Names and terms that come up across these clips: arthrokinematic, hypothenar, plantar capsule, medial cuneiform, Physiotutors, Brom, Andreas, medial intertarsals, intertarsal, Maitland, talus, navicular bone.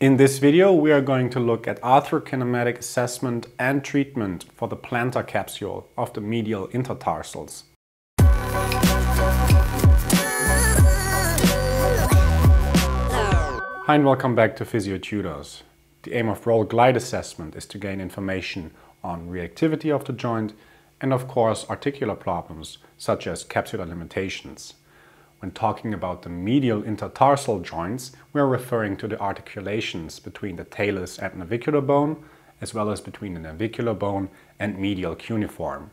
In this video, we are going to look at arthrokinematic assessment and treatment for the plantar capsule of the medial intertarsals. Hi and welcome back to Physiotutors. The aim of roll glide assessment is to gain information on reactivity of the joint and of course articular problems such as capsular limitations. When talking about the medial intertarsal joints, we are referring to the articulations between the talus and navicular bone, as well as between the navicular bone and medial cuneiform.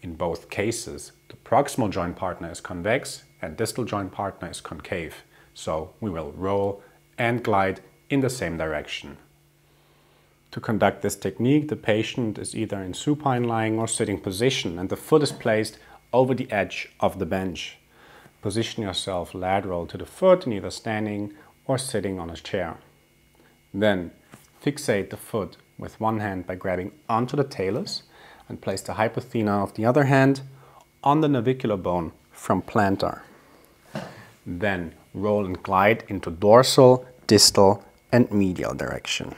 In both cases, the proximal joint partner is convex and distal joint partner is concave, so we will roll and glide in the same direction. To conduct this technique, the patient is either in supine lying or sitting position, and the foot is placed over the edge of the bench. Position yourself lateral to the foot in either standing or sitting on a chair. Then fixate the foot with one hand by grabbing onto the talus and place the hypothenar of the other hand on the navicular bone from plantar. Then roll and glide into dorsal, distal and medial direction.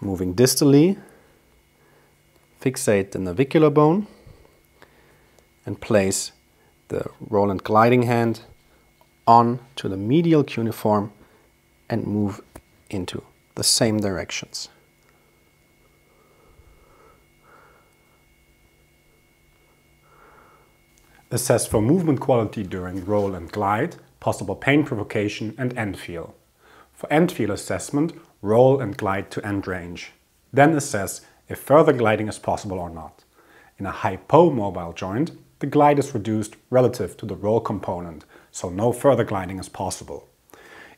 Moving distally, fixate the navicular bone and place the roll and gliding hand on to the medial cuneiform and move into the same directions. Assess for movement quality during roll and glide, possible pain provocation and end feel. For end feel assessment, roll and glide to end range. Then assess if further gliding is possible or not. In a hypomobile joint, the glide is reduced relative to the roll component, so no further gliding is possible.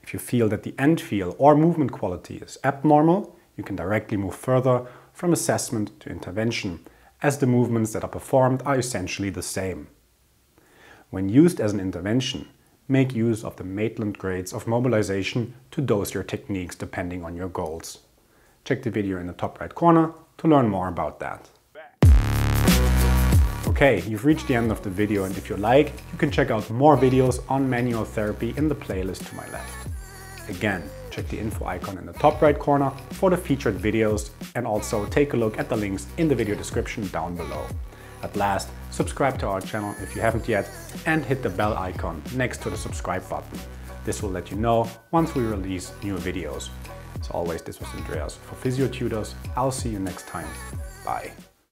If you feel that the end feel or movement quality is abnormal, you can directly move further from assessment to intervention, as the movements that are performed are essentially the same. When used as an intervention, make use of the Maitland grades of mobilization to dose your techniques depending on your goals. Check the video in the top right corner to learn more about that. Okay, you've reached the end of the video, and if you like, you can check out more videos on manual therapy in the playlist to my left. Again, check the info icon in the top right corner for the featured videos, and also take a look at the links in the video description down below. At last, subscribe to our channel if you haven't yet, and hit the bell icon next to the subscribe button. This will let you know once we release new videos. As always, this was Andreas for Physiotutors. I'll see you next time. Bye.